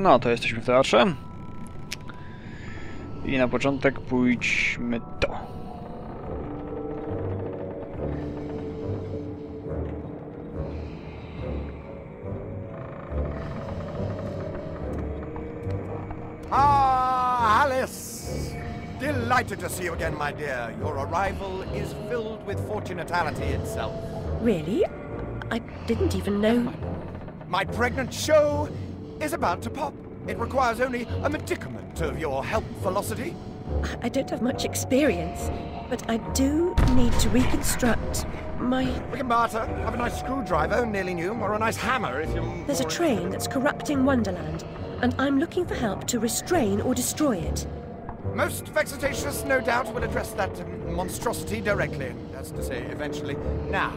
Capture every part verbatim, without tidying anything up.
No to jesteśmy w teatrze. I na początek pójdźmy to. Ah, Alice! Delighted to see you again, my dear. Your arrival is filled with fortunatality itself. Really? I didn't even know. My pregnant show is about to pop. It requires only a medicament of your help velocity. I don't have much experience, but I do need to reconstruct my... We can barter. Have a nice screwdriver, nearly new, or a nice hammer if you... There's a train that's corrupting Wonderland, and I'm looking for help to restrain or destroy it. Most vexatious, no doubt, will address that monstrosity directly. That's to say, eventually. Now,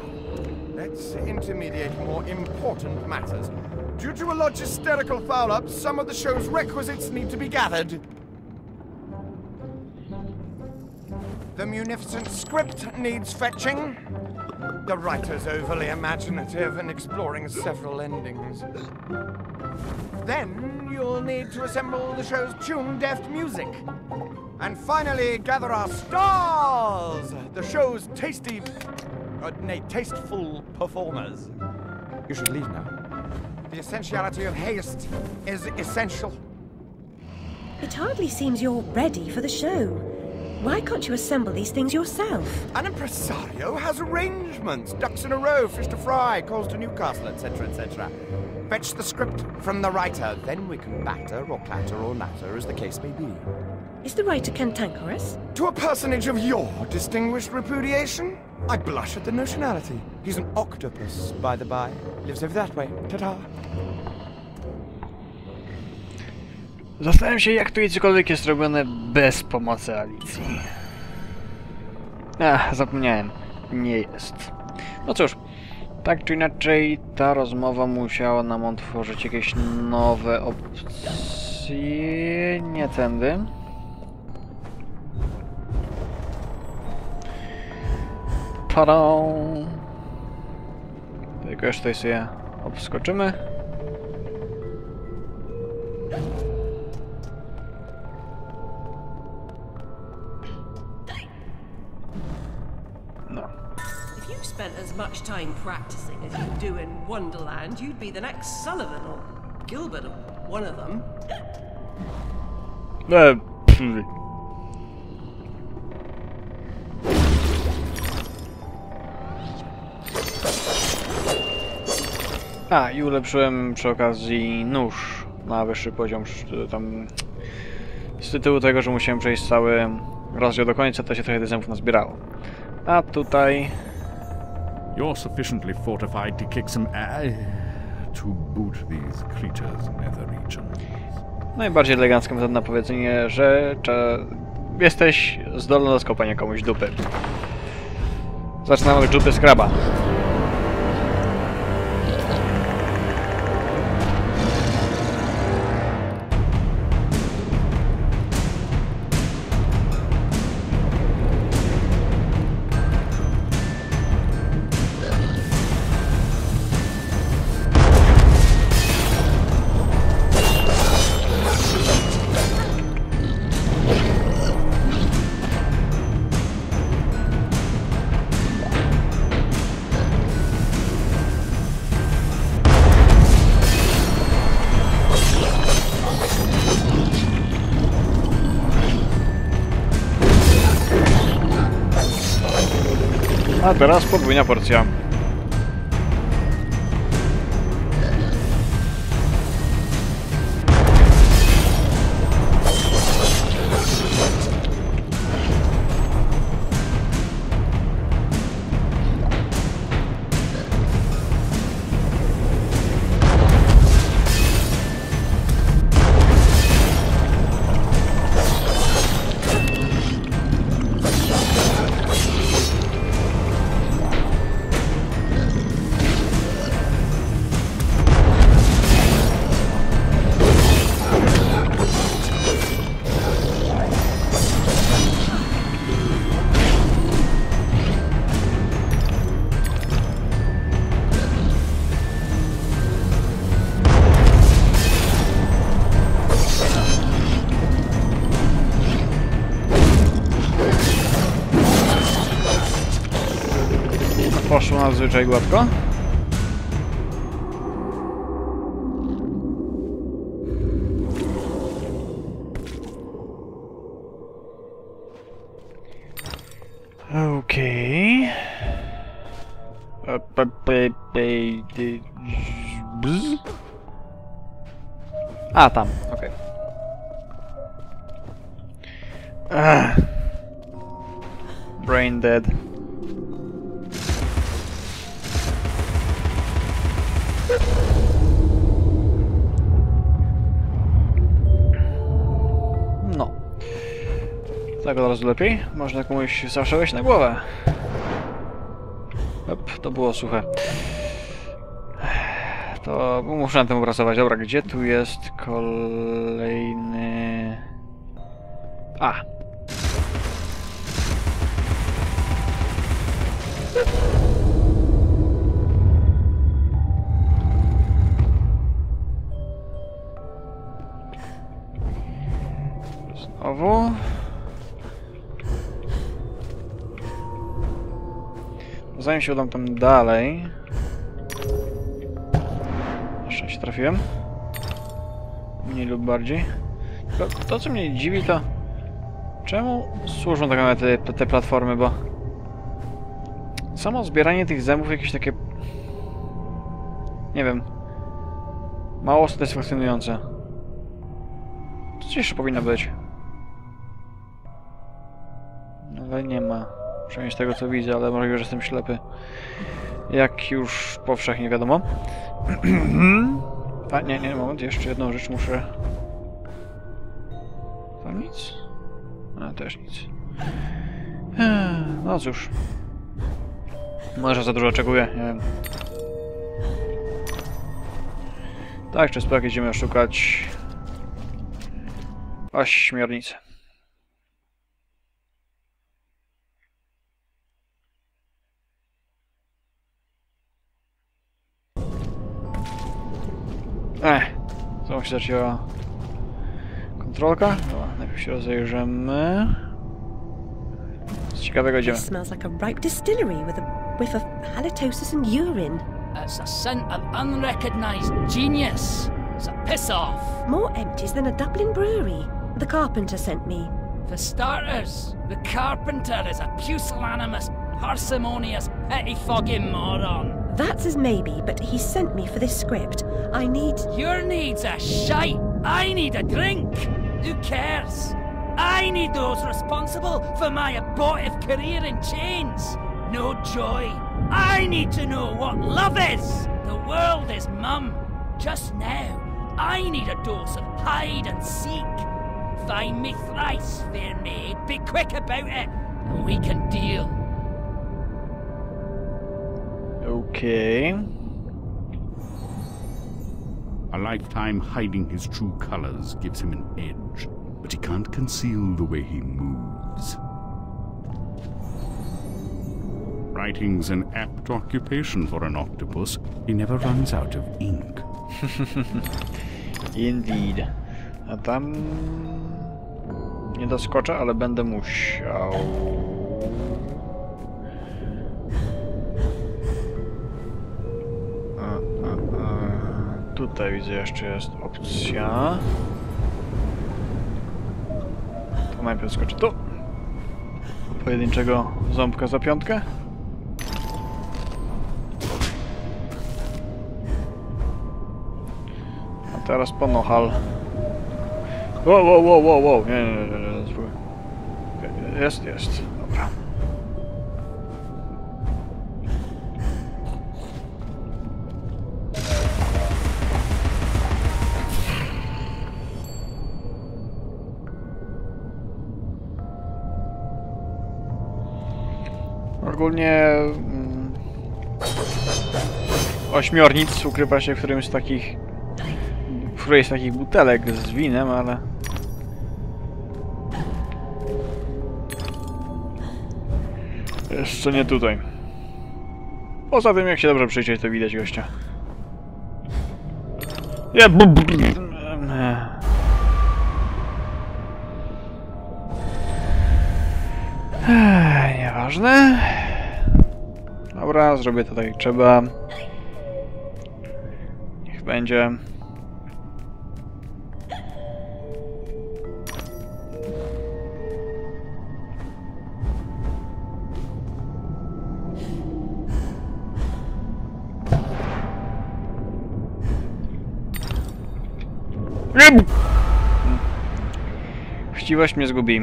let's intermediate more important matters. Due to a logisterical foul-up, some of the show's requisites need to be gathered. The munificent script needs fetching. The writer's overly imaginative and exploring several endings. Then you'll need to assemble the show's tune-deft music. And finally, gather our stars! The show's tasty... Uh, nay, tasteful performers. You should leave now. The essentiality of haste is essential. It hardly seems you're ready for the show. Why can't you assemble these things yourself? An impresario has arrangements. Ducks in a row, fish to fry, calls to Newcastle, et cetera, et cetera. Fetch the script from the writer, then we can batter or clatter or natter, as the case may be. Is the writer cantankerous? To a personage of your distinguished repudiation? I blush at the notionality. He's an octopus, by the by. Lives over that way. Ta-da! Zastanawiam się, jak tu i cokolwiek jest robione bez pomocy Alicji. Ach, zapomniałem. Nie jest. No cóż, tak czy inaczej ta rozmowa musiała nam otworzyć jakieś nowe opcje... Nie tędy. Ta-da! Tylko już tutaj sobie obskoczymy. No. If you spent as much time practicing as you do in Wonderland, you'd be the next Sullivan or Gilbert or one of them. No. A, i ulepszyłem przy okazji nóż na wyższy poziom, tam z tytułu tego, że musiałem przejść cały rozdział do końca, to się trochę zębów nazbierało. A tutaj... You're sufficiently fortified to kick some ass to boot these creatures in nether regions. Najbardziej elegancka metoda na powiedzenie, że jesteś zdolny do skopania komuś dupy. Zaczynamy od dupy Scraba. A teraz podwójna porcja. nadzwyczaj gładko. Okej. Okay. A, tam, okej. Okay. Brain dead. No. Tak od razu lepiej. Można komuś zawsze wejść na głowę. Op, to było suche. To muszę na tym opracować. Dobra, gdzie tu jest kolejny... A! Znowu... Zanim się udam tam dalej... się trafiłem. Mniej lub bardziej. To, to co mnie dziwi, to... Czemu służą tak naprawdę te, te platformy, bo... Samo zbieranie tych zębów jakieś takie... Nie wiem... Mało satysfakcjonujące. Co jeszcze powinno być? Ale nie ma. Przynajmniej z tego co widzę, ale może już jestem ślepy. Jak już powszechnie wiadomo. A nie, nie, moment, jeszcze jedną rzecz muszę... Tam nic? A, też nic. No cóż. Może za dużo oczekuję, nie wiem. Tak, czy sprak idziemy szukać... ośmiornicy. Ech, znowu się zaczęła kontrolka. Dobra, najpierw się rozejrzymy. Z ciekawego idziemy. It smells like a ripe distillery with a whiff of halitosis and urine. It's a scent of unrecognized genius. It's a piss off. More empties than a Dublin brewery. The Carpenter sent me. For starters, the Carpenter is a pusillanimous, parsimonious, pettifogging moron. That's his maybe, but he sent me for this script. I need... Your need's a shite! I need a drink! Who cares? I need those responsible for my abortive career in chains! No joy! I need to know what love is! The world is mum! Just now, I need a dose of hide and seek! Find me thrice, fair maid! Be quick about it, and we can deal! Okay. A lifetime hiding his true colors gives him an edge, but he can't conceal the way he moves. Writing's an apt occupation for an octopus. He never runs out of ink. Indeed. A tam... Nie doskoczę, ale będę musiał... Tutaj widzę, jeszcze jest opcja. To najpierw skoczę tu. Pojedynczego ząbka za piątkę. A teraz po nohal. Wow, wow, wow, wow, wow. Nie, nie, nie, nie. Jest, jest. Dobra. Ogólnie... Mm, ośmiornic ukrywa się w którymś z takich... w którejś z takich butelek z winem, ale... Jeszcze nie tutaj. Poza tym, jak się dobrze przyjrzeć, to widać gościa. Ja... Nieważne. Dobra, zrobię to tak jak trzeba. Niech będzie. Chciwość mnie zgubi.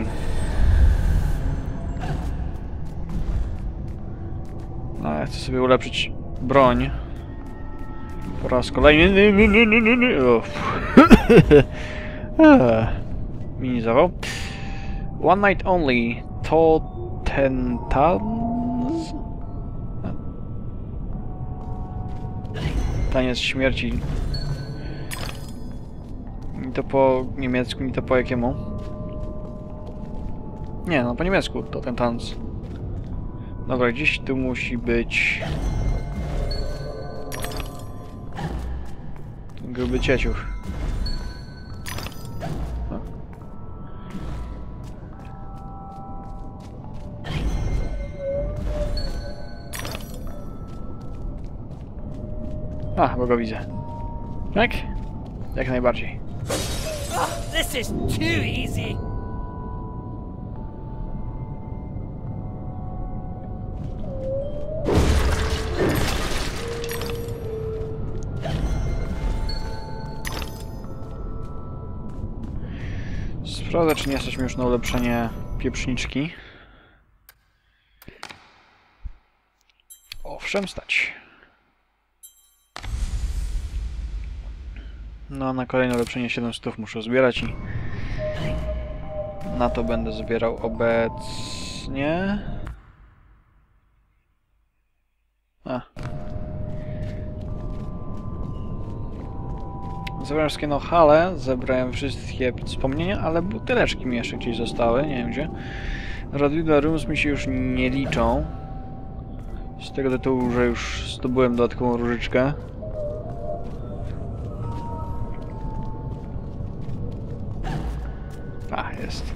No, ja chcę sobie ulepszyć broń. Po raz kolejny. Mini zawał. One night only. Totentanz? Taniec śmierci. Nie to po niemiecku, nie to po jakiemu. Nie, no po niemiecku to ten tanz. Dobra, dziś tu musi być... gruby cieciuch. No. A, bo go widzę. Tak? Jak najbardziej. Oh, this is too easy. Sprawdzę, czy nie jesteśmy już na ulepszenie pieprzniczki. Owszem, stać. No, na kolejne ulepszenie siedemset muszę zbierać i na to będę zbierał obecnie. A. Zebrałem wszystkie nohale, zebrałem wszystkie wspomnienia, ale buteleczki mi jeszcze gdzieś zostały, nie wiem gdzie. Radwilda Rooms mi się już nie liczą. Z tego tytułu, że już zdobyłem dodatkową różyczkę. A, jest.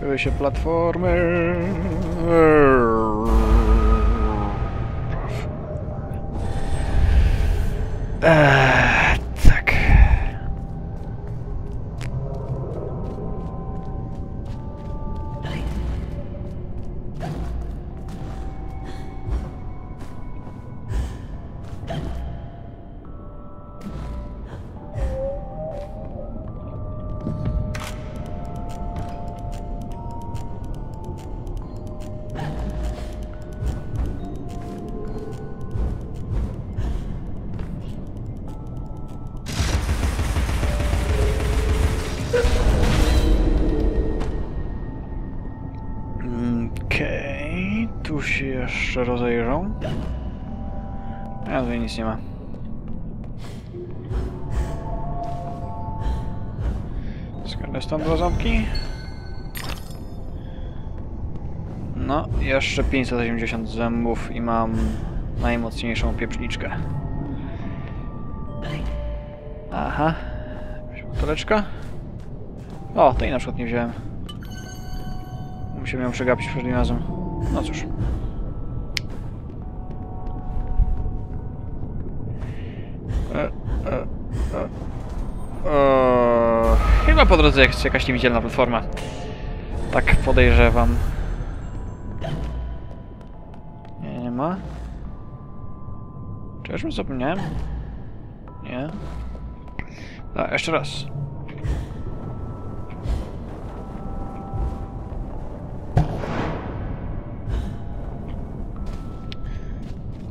Były się platformy. Eee, tak. Jeszcze rozejrzą. A tutaj nic nie ma. Skarnę stąd dwa ząbki. No, jeszcze pięćset osiemdziesiąt zębów i mam najmocniejszą pieprzniczkę. Aha. Buteleczka. O, tej na przykład nie wziąłem. Musiałem ją przegapić poprzednim razem. No cóż. E, e, e. E, chyba po drodze jest jakaś niewidzialna platforma. Tak podejrzewam. Nie, nie ma. Czy już mi zapomniałem? Nie. A, jeszcze raz.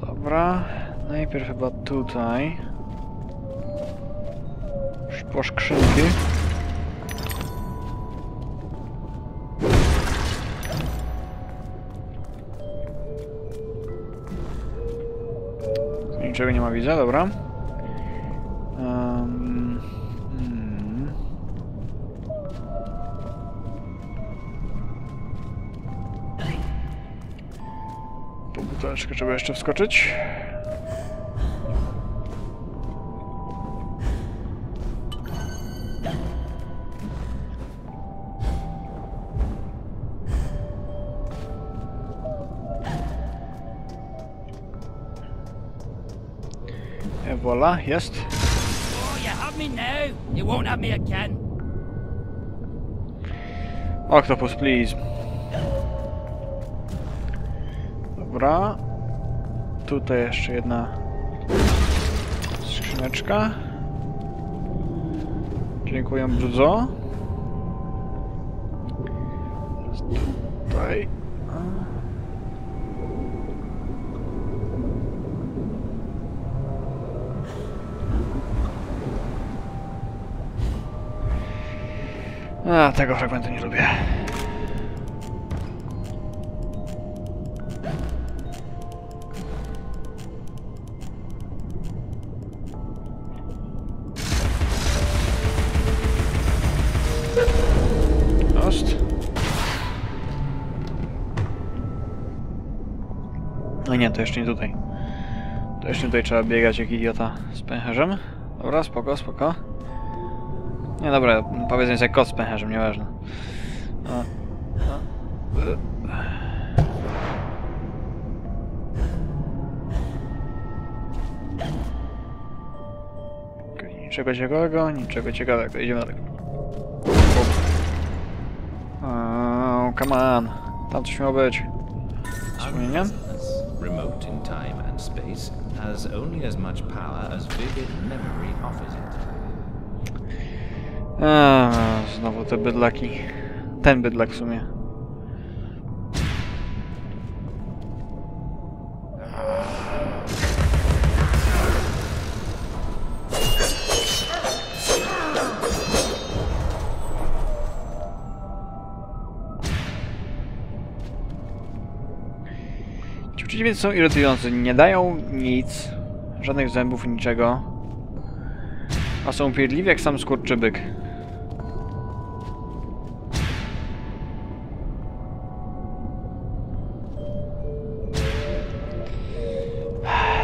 Dobra. Najpierw chyba tutaj. Po skrzynki. Niczego nie ma, widzę, dobra. Um, hmm. Po buteleczkę trzeba jeszcze wskoczyć. voila, yes. Oh, you have me now. You won't have me again. Octopus, please. Dobra. Tutaj jeszcze jedna skrzyneczka. Dziękuję bardzo. Tutaj. A, tego fragmentu nie lubię. Lost. No nie, to jeszcze nie tutaj. To jeszcze tutaj trzeba biegać jak idiota z pęcherzem. Dobra, spoko, spoko. Nie, dobra, powiedzmy sobie kot z pęcherzem, nieważne. No. No. Okay, niczego ciekawego, niczego ciekawego, idziemy dalej. Oh, come on, tam coś miało być. Wspomnienie? Remote in time and space has only as much power as vivid memory offers it. A, znowu te bydlaki. Ten bydlak w sumie. Ci przeciwnicy są irytujący. Nie dają nic. Żadnych zębów, niczego. A są upierdliwi jak sam skurczybyk.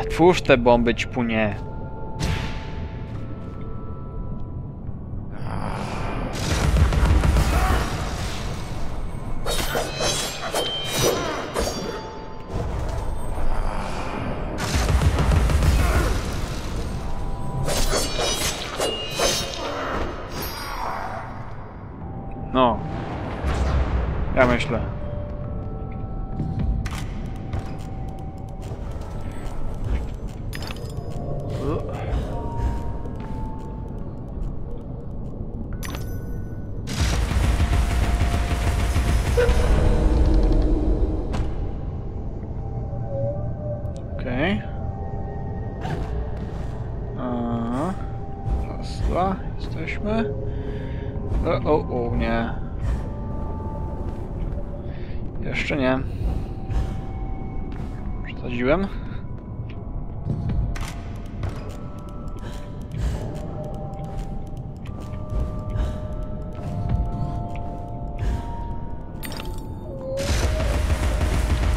Twórz te bomby, ćpunie. No. Ja myślę. Jeszcze nie. Przesadziłem.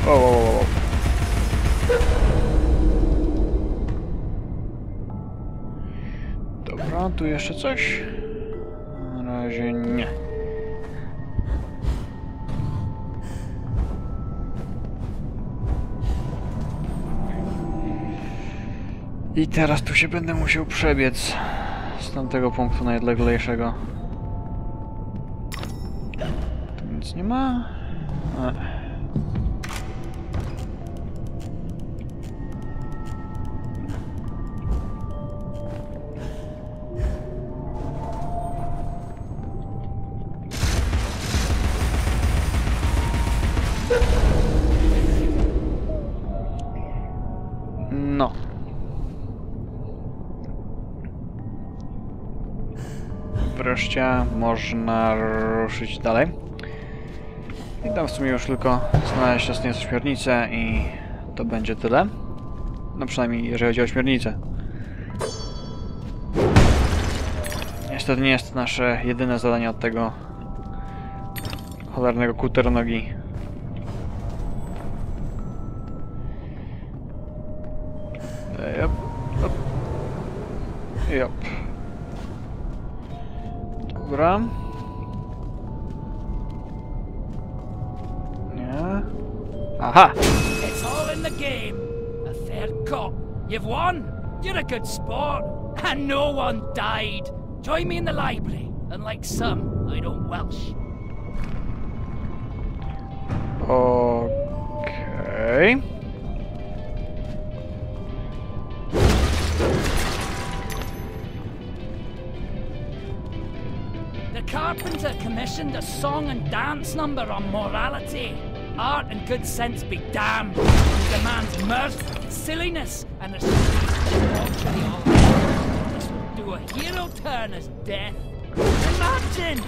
O, o, o. Dobra, tu jeszcze coś? Na razie nie. I teraz tu się będę musiał przebiec z tamtego punktu najodleglejszego. Tu nic nie ma. A. No. Wreszcie można ruszyć dalej. I tam w sumie już tylko znaleźć jasne ośmiornicę i to będzie tyle. No przynajmniej jeżeli chodzi o ośmiornicę. Niestety nie jest to nasze jedyne zadanie od tego cholernego kuternogi. Jop, jop, jop. Dobra. Nie. Aha! It's all in the game. A third cop. You've won. You're a good sport, and no one died. Join me in the library, unlike some, I don't Welsh. Okay. The Carpenter commissioned a song and dance number on morality. Art and good sense be damned. He demands mirth, silliness, and a this will do a hero turn as death. Imagine!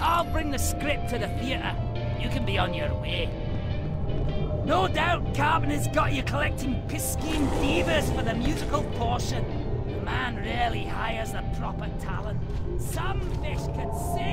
I'll bring the script to the theatre. You can be on your way. No doubt Carpenter's got you collecting piss-keen divas for the musical portion. The man really hires the proper talent. Some fish can sing.